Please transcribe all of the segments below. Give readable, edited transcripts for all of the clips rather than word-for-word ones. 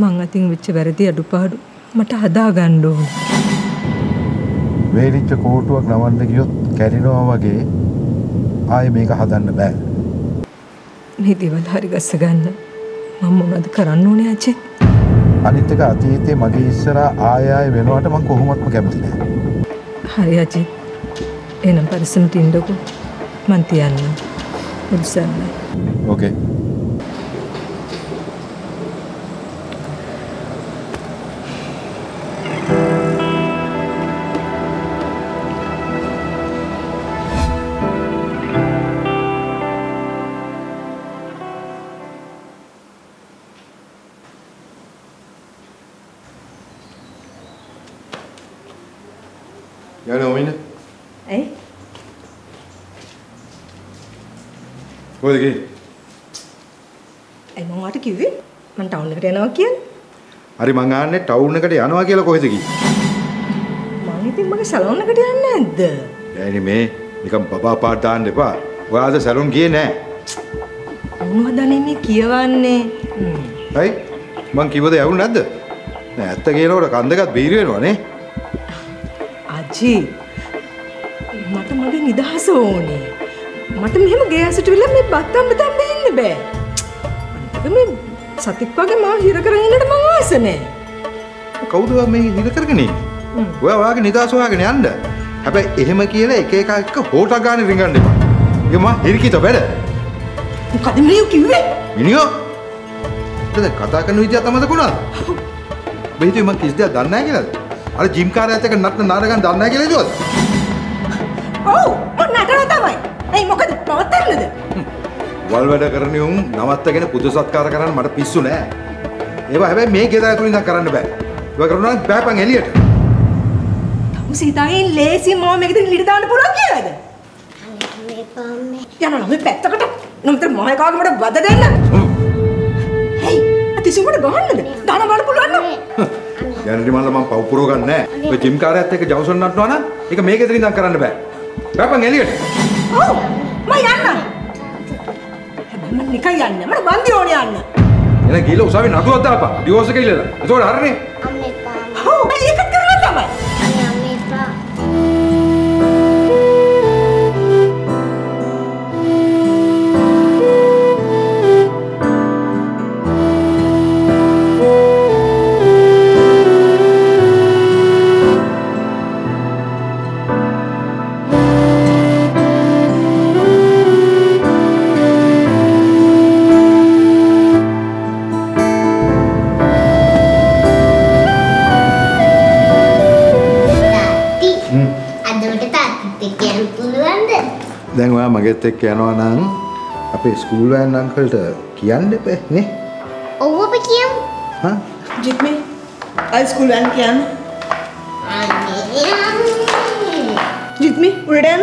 මං අතින් වෙච්ච වැරදි අඩුපාඩු මට හදා ගන්න ඕනේ. වේලිච්ච කෝටුවක් නවන්න ගියොත් කැඩෙනවා වගේ ආයේ මේක හදන්න බෑ. මේ දේවල් හරි ගස්ස ගන්න මම මොනවද කරන්න ඕනේ ආච්චි? අනිත් එක අතීතේ මගේ ඉස්සරහා ආයෙ වෙනවට මං කොහොමත්ම කැමති නෑ. හරි ආච්චි. එහෙනම් පරිස්සමට ඉන්නකෝ. මං තියන්න. උත්සන්න. ඕකේ. Y'all know me? Eh? What are you doing? I'm going to give you. I'm going to town. Are you going to town? What are you doing? I'm going to salon. I'm going to salon. I'm going to salon. Aji, mata mage nidahasa one. Mata mehema ge asata villa me battam battam inne ba. Anita me satik wage ma hira karagen innata man aasa ne. Kawuda me hira karagenne? Oya wage nidahasa hogane yanna. Habai ehema kiyala ek ekak ekka hota gane ringanne ba. Ege ma hirikita beda. Mokada me kiwwe? Miniyo. Mata katha karana vidiya thamada kona. Oba hituwe man kis deyak danne naha kiyalada? Are gym car at a nut and Naragan done again? Oh, not another way. I mock at the pot. Well, whether Karnum, Namatagan, Pudusat Karakan, Matapisun. If I have made it out in the current bag, we're not Pap and Elliot. Sita in lazy more make the little down to Pulakia. Yana, we pet no more about brother than hey, at this you would have gone. Dana යන්නේ මල මම පව් පුරව ගන්නෑ. ඔය gym කාර්යයත් එක්ක ජවුසන් නටනවා නම් ඒක මේකෙද ඉඳන් කරන්න බෑ. බෑපන් එළියට. ඔව් මම යන්නම්. හැබැයි මම නිකන් යන්නේ. මට බන්දි ඕනේ යන්න. එන ගිහලා උසාවිය නඩුවක් දාපන්. ඩිවෝස් එක ඉල්ලලා. ඒකෝට හරිනේ. අම්මේපා. ඔව් මම ඒක කරලා තමයි. අම්මේපා. Then we are take care of our school and uncle. Huh? Jimmy, I school and Kian. Jimmy, Uridan.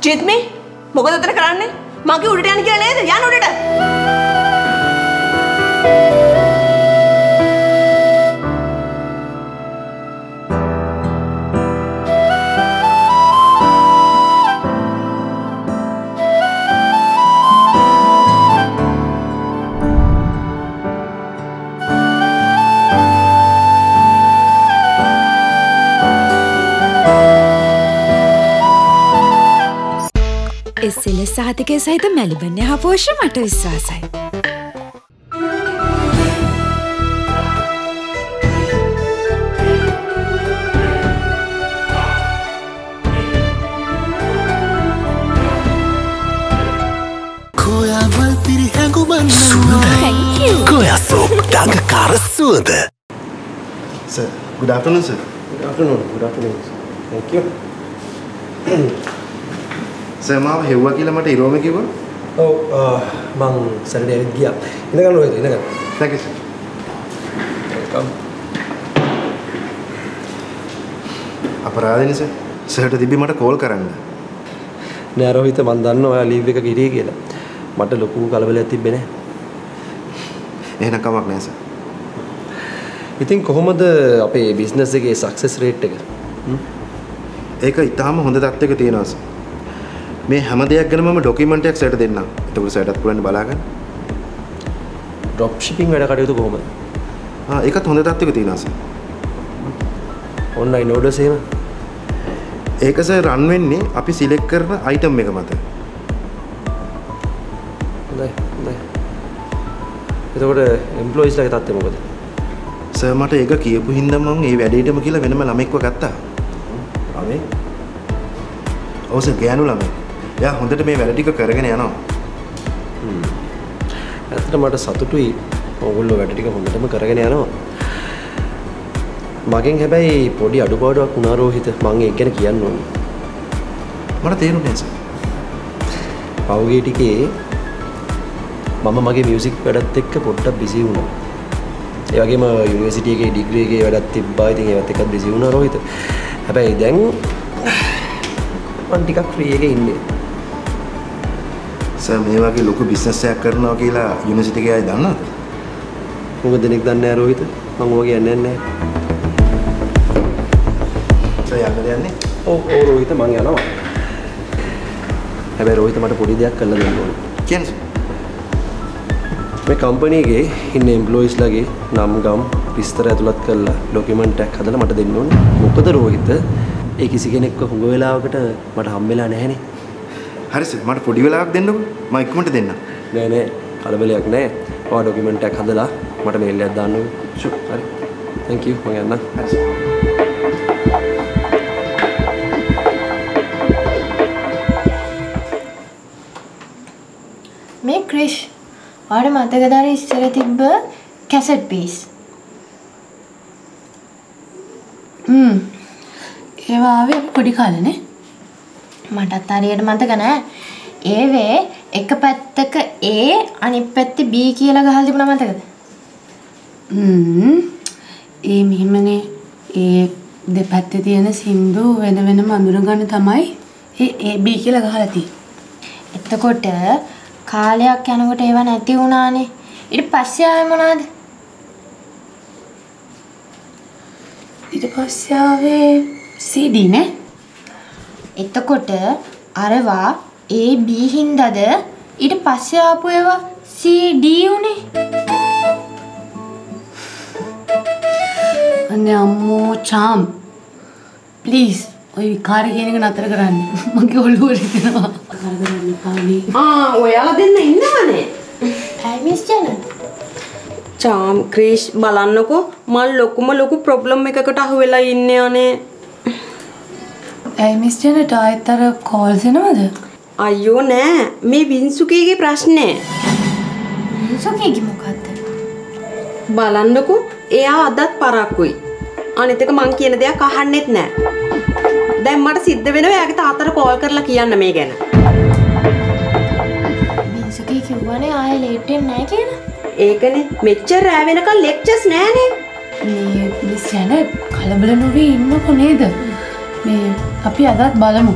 Jimmy, Mogadatra Karane. Maki Uridan Kian, Yan Uridan. SLS සහතිකය සහිත මැලිබන් යහ පෝෂ්‍ය මට විශ්වාසයි. කොයාවල් පිරිහැඟුමන්න කොයා සෝක් ඩඟ කාර සුවද. Sir, good afternoon, sir. Good afternoon. Good afternoon, sir. Thank you. Sir, ma, have you ever been to Oh, I Saturday. Thank you, sir. Welcome. Aparadini sir, sir, today we must call Karan. Nehru, today Mandanno, I leave because he is ill. Must look who Kalabelati is. Eh, na kamak nae sir. I think Kohomad, our business success rate. Eka, itamam hundred sir. මේ හැම දෙයක් ගැනම මම document එකක් සැට දෙන්නම්. ඒක උසයටත් පුළුවන් බලා ගන්න. ඩ්‍රොප් ෂිපින් වැඩ කටයුතු කොහොමද? ආ ඒකත් හොඳ තත්ත්වයක තියෙනවා සර්. ඔන්ලයින් ඕඩර්ස් එහෙම. ඒක සර් රන් වෙන්නේ අපි සිලෙක්ට් කරන අයිටම් එක මත. හොඳයි. හොඳයි. එතකොට එම්ප්ලොයිස්ලාගේ තත්ත්වය මොකද? සර් මට ඒක කියපු හින්දා මම මේ වැඩේටම කියලා වෙනම ළමෙක්ව ගත්තා. ළමෙක්? ඔව් සර් ගෑනු ළමෙක්. එයා හොඳට මේ වැඩ ටික කරගෙන යනවා. ඇත්තට මට සතුටුයි. ඔයගොල්ලෝ වැඩ ටික හොඳටම කරගෙන යනවා. මගෙන් හැබැයි පොඩි අඩුපාඩුවක් වුණා රෝහිත. මම ඒක ගැන කියන්න ඕනේ. මට තේරුණා සර්. පවුගේ ටිකේ මම මගේ මියුසික් වැඩත් එක්ක පොඩ්ඩක් බිසි වුණා. ඒ වගේම යුනිවර්සිටි එකේ ඩිග්‍රී එකේ වැඩක් තිබ්බා. ඉතින් ඒවත් එක්කත් බිසි වුණා රෝහිත. හැබැයි දැන් මම ටිකක් ෆ්‍රී එකේ ඉන්නේ. සර් මේ වගේ ලොකු බිස්නස් එකක් කරනවා කියලා යුනිවර්සිටි එකේ අය දන්නවද? මොකද දෙනෙක් දන්නේ නැහැ රෝහිත. මම ඕවා කියන්නේ නැහැ. සර් යන්න දෙන්නේ? ඔව් ඔව් රෝහිත මම යනවා. හැබැයි රෝහිත මට පොඩි දෙයක් කරලා දෙන්න ඕනේ. කියන්නේ මේ කම්පැනි එකේ ඉන්න එම්ප්ලොයිස්ලාගේ නම් ගම් විස්තර ඇතුළත් කරලා ડોකියුමන්ට් එකක් හදලා මට දෙන්න ඕනේ. මොකද රෝහිත ඒ කිසි කෙනෙක්ව හුඟ වෙලාවකට මට හම්බෙලා නැහැනේ. හරි සර් මට පොඩි වෙලාවක් දෙන්නකෝ. මම ඉක්මනට දෙන්න. නෑ නෑ කලබලයක් නෑ. ඔයා ડોකියුමන්ට් එකක් හදලා මට මේල් එකක් දාන්න ඕනේ. ෂුවර්. හරි. Thank you. මම යන්නම්. හරි සර්. මේ ක්‍රිෂ් ආර මතකදාර ඉස්සර තිබ්බ කැසට් පීස්. ඒවා ආවේ පොඩි කාලනේ. මටත් හරියට මතක නැහැ. ඒවේ එක පැත්තක A අනිත් පැත්තේ B කියලා ගහලා තිබුණා මතකද? ඒ මෙහෙමනේ ඒ දෙපැත්තේ තියෙන සින්දු වෙන වෙනම අඳුරගන්න තමයි A B කියලා ගහලා තියෙන්නේ. එතකොට කාලයක් යනකොට ඒව නැති වුණානේ. ඊට පස්සේ ආවේ මොනවද? ඊට පස්සේ ආවේ CD නේ. එතකොට අරවා A B හින්දාද ඊට පස්සේ ආපු ඒවා CD උනේ. අනේ අම්මෝ චාම්. ප්ලීස් ඔය විකාර කියන එක නතර කරන්න. මගේ ඔළුව රිදෙනවා. ඔයාලා දෙන්න ඉන්නවනේ. ඇයි මිස් ජනත්? චාම් ක්‍රිෂ් බලන්නකෝ මල් ලොකු ප්‍රොබ්ලම් එකකට අහු වෙලා ඉන්නේ අනේ. ඇයි මිස් ජනට ආයෙත් අර කෝල්ස් එනවද? අයියෝ නෑ මේ වින්සුකීගේ ප්‍රශ්නේ. වින්සුකීගේ මොකද්ද? බලන්නකෝ එයා අදත් පරක්කුයි. අනිත් එක මං කියන දෙයක් අහන්නෙත් නෑ. දැන් මට සිද්ධ වෙනවා එයාගේ තාත්තට කෝල් කරලා කියන්න මේ ගැන. වින්සුකී කිව්වනේ ආයෙ ලේට් වෙන්නේ නැහැ කියලා. ඒකනේ මෙච්චර රෑ වෙනකන් ලෙක්චර්ස් නැහනේ. මේ මිස් ජනත් කලබල නොවී ඉන්නකෝ නේද? මේ අපි අදත් බලමු.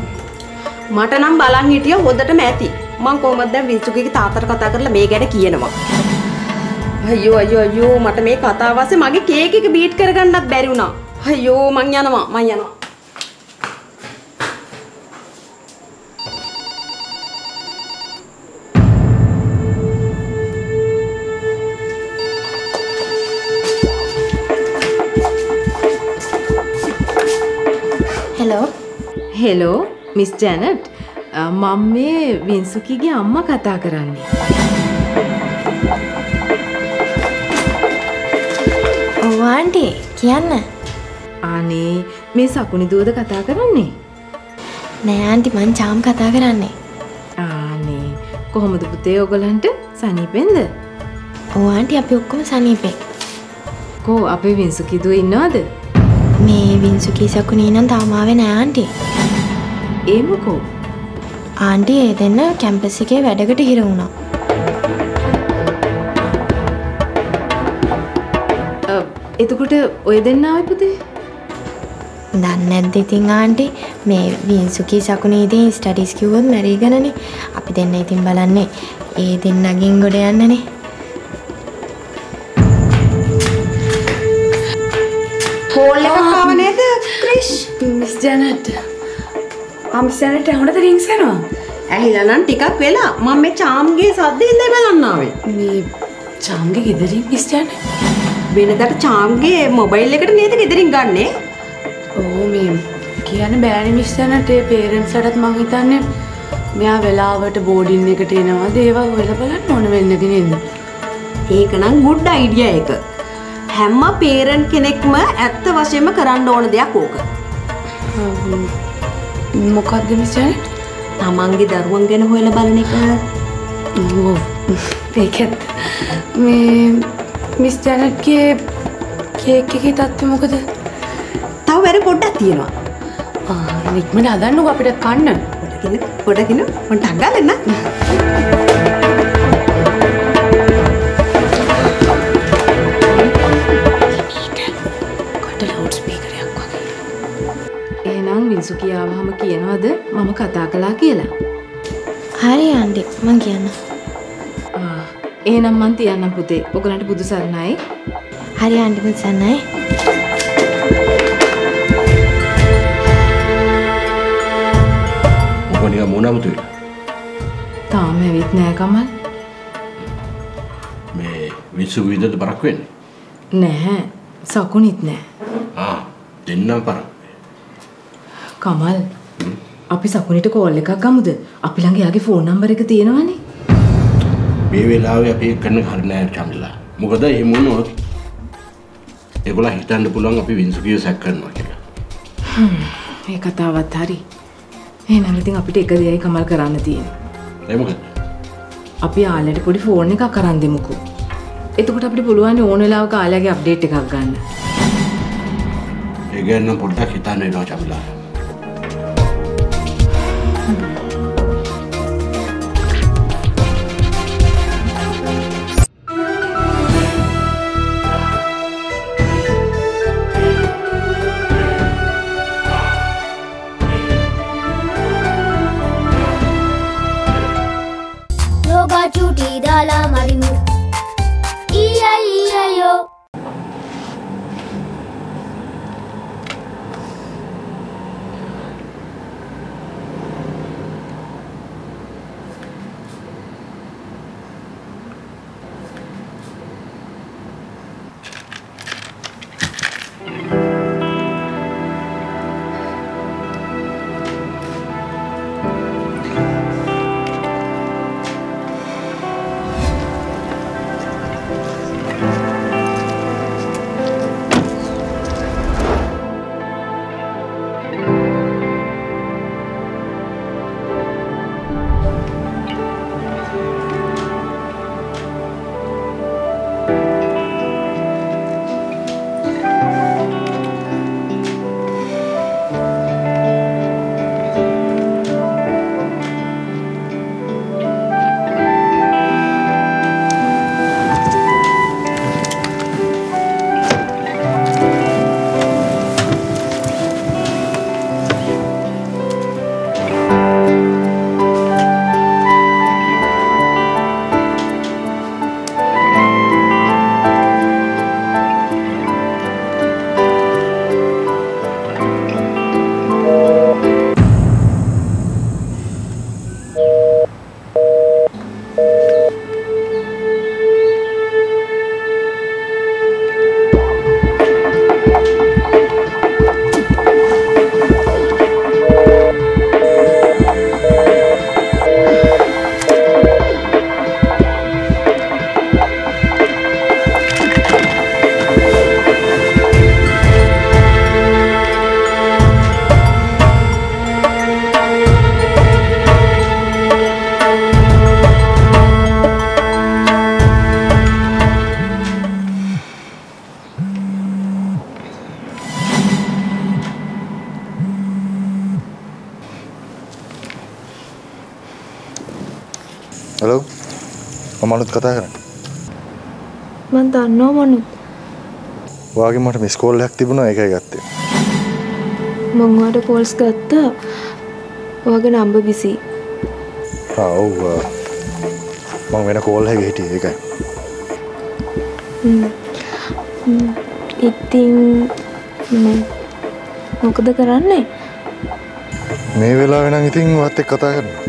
මට නම් බලන් හිටිය හොදටම ඇති. මං කොහොමද දැන් වින්සුකීගේ තාත්තට කතා කරලා මේ ගැන කියනවා? අයියෝ අයියෝ අයියෝ මට මේ කතාව ඇස්සේ මගේ කේක් එක බීට් කරගන්නත් බැරි වුණා. අයියෝ මං යනවා මං යනවා. හෙලෝ මිස් ජැනට් මම මේ වින්සුකීගේ අම්මා කතා කරන්නේ. ඔව් ආන්ටි කියන්න. අනේ මේ සකුනි දුවද කතා කරන්නේ? නෑ ආන්ටි මං චාම් කතා කරන්නේ. අනේ කොහොමද පුතේ ඔයගලන්ට සනීපෙන්ද? ඔව් ආන්ටි අපි ඔක්කොම සනීපෙයි. කො අපේ වින්සුකී දුව ඉන්නවද? මේ වින්සුකී සකුනි නම් තාම ආවේ නෑ ආන්ටි. ඒ මොකෝ? ආන්ටි ඒ දෙන්න කැම්පස් එකේ වැඩකට හිර වුණා. එතකොට ඔය දෙන්න ආවේ පුතේ? දන්නේ නැද්ද ඉතින් ආන්ටි මේ වින්සුකී සකුනේ ඉතින් ස්ටඩිස් කිව්වොත් මැරිගනනේ. අපි දෙන්න ඉතින් බලන්නේ ඒ දෙන්නගෙන් ගොඩ යන්නනේ. හෝල් එකක් ආව නේද ක්‍රිෂ්? මිස් ජැනට් හොඳට රින්ග්ස් එනවා. ඇහිලා ටිකක් වෙලා මම මේ චාම්ගේ සද්දෙන් ඉඳ බලන්නාවේ. මේ චාම්ගේ ගෙදරින් ඉස්සෙන් වෙනදාට චාම්ගේ මොබයිල් එකට නේද ගෙදරින් ගන්නෙ? ඕ මේ කියන්න බෑනේ මිස්සනට ඒ පේරන්ට්ස් ලටත් මං හිතන්නේ මෙයා වෙලාවට බෝඩින් එකට එනවා දේවා වෙලා බලන්න ඕන වෙන්නේ නේද? ඒකනම් good idea එක. හැම පේරන්ට් කෙනෙක්ම ඇත්ත වශයෙන්ම කරන්න ඕන දෙයක් ඕක. මොකක්ද මිස්සනේ? තමන්ගේ දරුවන් ගැන හොයලා බලන එක. ඕ ඒකත් මේ මිස් ජැනට්ගේ කේක් එකේ තත්ත්වය මොකද? තව වැඩ පොඩ්ඩක් තියෙනවා. ආ ඉක්මන හදන්නකෝ අපිට කන්න. පොඩකින මට අගලන්න. කියාවම කියනවද මම කතා කළා කියලා? හරි යන්නේ මං කියන්න. ආ එහෙනම් මං තියන්නම් පුතේ. ඔයගලන්ට බුදු සරණයි. හරි යන්නේ බුදු සරණයි. මොකෝනිය මොනමුතුයි? තාම ඇවිත් නෑ කමල්. මේ මිසු විදට බරක් වෙන්නේ? නැහැ. සකුණිත් නෑ. ආ දෙන්නම් පරක්. කමල් අපි සකුණිට කෝල් එකක් ගමුද? අපි ළඟ එයාගේ ෆෝන් නම්බර් එක තියෙනවනේ. මේ වෙලාවේ අපි ඒක කරන්න හරිය නෑ චන්දලා. මොකද එහෙම වුණොත් ඒගොල්ලෝ හිතන්න පුළුවන් අපි වින්සුකිය සැක කරනවා කියලා. මේ කතාවත් හරි. එහෙනම් ඉතින් අපිට එක දෙයයි කමල් කරන්න තියෙන්නේ. ඒ මොකද? අපි ආලයට පොඩි ෆෝන් එකක් අරන් දෙමුකෝ. එතකොට අපිට පුළුවන් ඕන වෙලාවක ආලයාගේ අප්ඩේට් එකක් ගන්න. ඒ ගැන පොඩ්ඩක් හිතන්න වෙනවා චන්දලා. මනුත් කතා කරන්නේ. මන් දන්නව මනුත්. ඔයාගේ මට මිස් කෝල් එකක් තිබුණා ඒකයි ගත්තේ. මම ඔයාට කෝල්ස් ගත්තා. ඔයාගේ නම්බර් බිසි. ආ ඔව්. මම වෙන කෝල් එකක හිටියේ ඒකයි. ඉතින් මොකද කරන්නේ? මේ වෙලාවේ නම් ඉතින් ඔයත් එක්ක කතා කරනවා.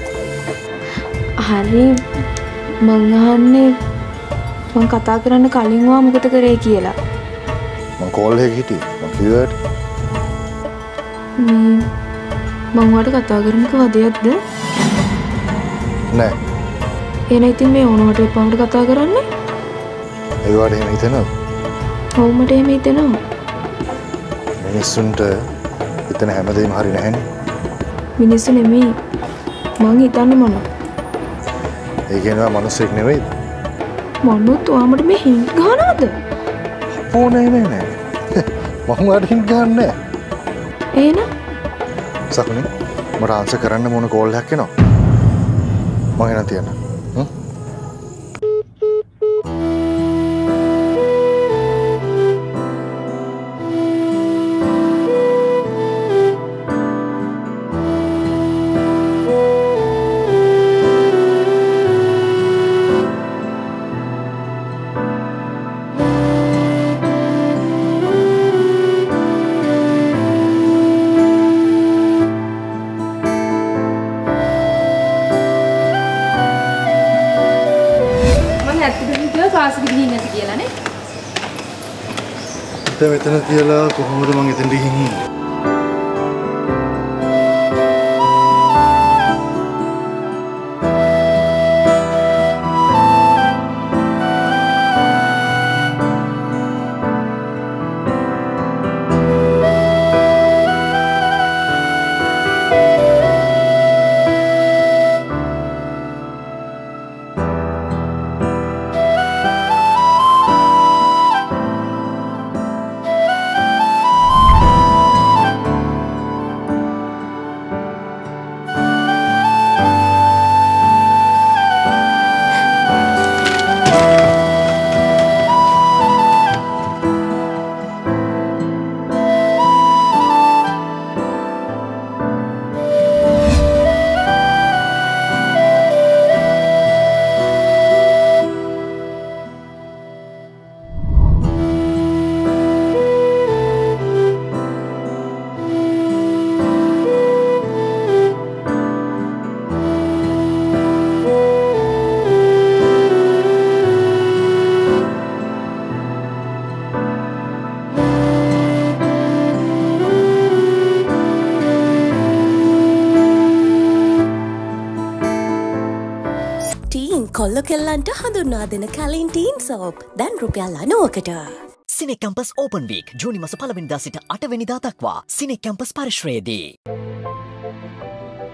හරි මං අහන්නේ මං කතා කරන්න කලින් වා මොකද කරේ කියලා. මං කෝල් එකේ හිටියේ. මං කිව්වට මං වාට කතා කරන්නක වදයක්ද? නෑ. එහෙනම් ඉතින් මේ ඕනවට එපාමට කතා කරන්නේ? ඒ වාට එහෙම හිතනවා. ඔව් මට එහෙම හිතෙනවා. මිනිස්සුන්ට හිතන හැමදේම හරි නැහැනේ. මිනිස්සු නෙමෙයි. මං හිතන්නේ මොනවා? ඒ කියනවා මිනිස්සෙක් නෙමෙයි. මනුත් ඔයාමට මේ හින්ට් ගහනවද? ඕ නෑ නෑ නෑ. මම ඔයාට හින්ට් ගහන්නේ නෑ. එහෙනම් සකුනේ මට ආන්සර් කරන්න මොන කෝල් එකක් එනවා? මම එන තියන්න. මෙතන තියලා කොහොමද මං එතනට ගිහින් ඉන්නේ? කොල්ලෝ කෙල්ලන්ට හඳුන්වා දෙන කලින් ටීන් සෝප් දැන් රුපියල් 90කට. සිනේ කැම්පස් ඕපන් වීක් ජූනි මාස 1 වෙනිදා සිට 8 වෙනිදා දක්වා සිනේ කැම්පස් පරිශ්‍රයේදී.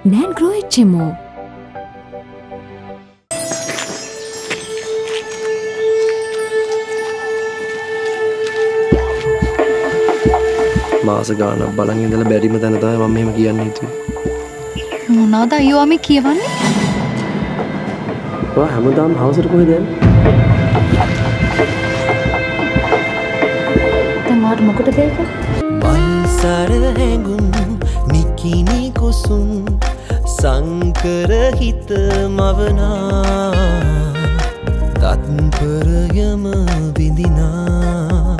නෑන් ග්‍රෝ එච්චෙමු. මාස ගානක් බලන් ඉඳලා බැරිම දන තමයි මම මෙහෙම කියන්න හිතුවේ. මොනවද අයියෝ මේ කියවන්නේ? හැමදාම හවසට කොහෙද යන්නේ? මොකටද ඒක? වන්සර හැඟුම් නිකිනි කුසුම් සංකර හිත මවනා තත්පරයම විඳිනා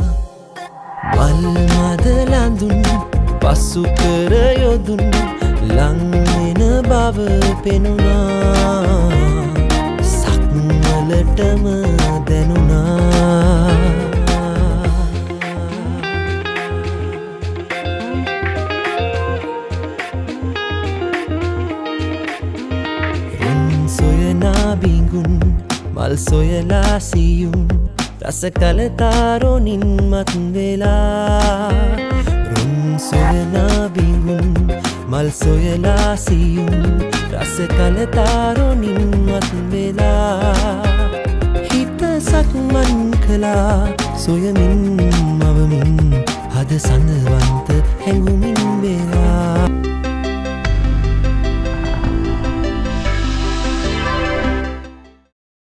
වල් මද ලඳුන් පසු කර යොදුන් ලං වෙන බව පෙනුනා ලටම දැනුණා රින් සොයනා බිඟුන් මල් සොයලා සියුම් රස කලතාරොනින් මත් වෙලා රින් සොයනා බිඟුන් මල් සොයලා සියුම් රස කලතාරොනින් මත් වෙලා සක්මන් කලා සොයමින් මවමින් හද සඳවන්ත හැඟුමින් වේලා